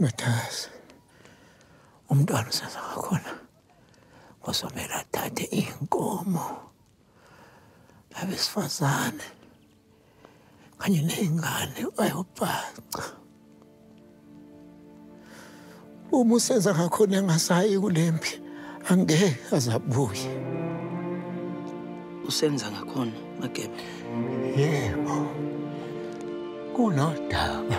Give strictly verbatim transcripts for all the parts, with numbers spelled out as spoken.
متاز ومدار سنقول وصمرت تاتين قومه لابس فزان كان ينهنغاني ويوباق ومسيزا كاكونا نغساي ولمبي angeke azabuye usenza ngakhona Magebe yebo kunodaba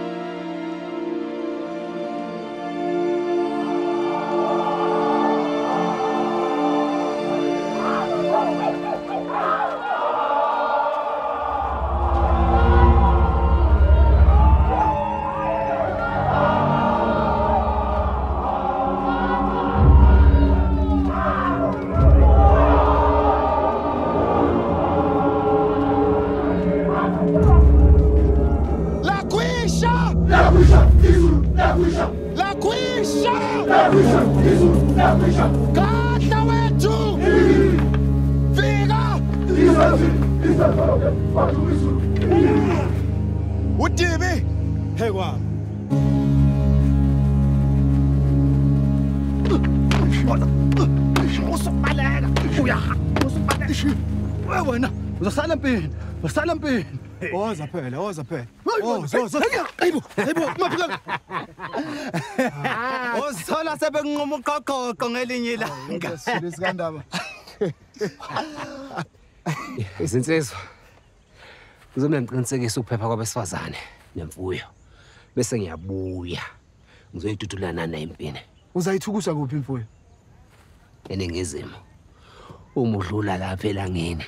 Oza phela, oza phela. Oza, oza. Hayibo, hayibo, maphikana. Ozithola sebenginqoma uqoqoqo ngelinye ilanga. Sisikandaba. Izinsizwa. Uzomele ngiqinisekise ukuphepha kwabesifazane nemfuyo. Bese ngiyabuya. Ngizoyidudulana naye impine. Uzayithukusa kuphi imfuyo? Eningizimo. Uma udlula lapha elangeni.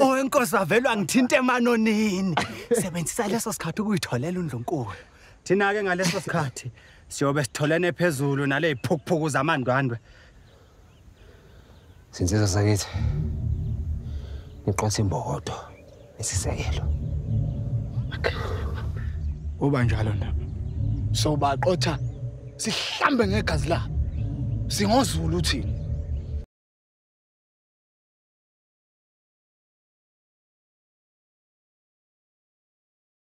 Oh enkosi avelwa ngithinte emanonini. Sebenzisa leso sikhathi ukuyitholela uNdlunkulu. Thina ke ngaleso sikhathi siyobe sitholene phezulu nale ziphukuphuku zamandwandwe. Sinsizwa sakithi. Niqotha imbokodo nesisekelo. Uba njalo lapha. Sobaqotha sihlambe ngegazi la. Singozulu uthini?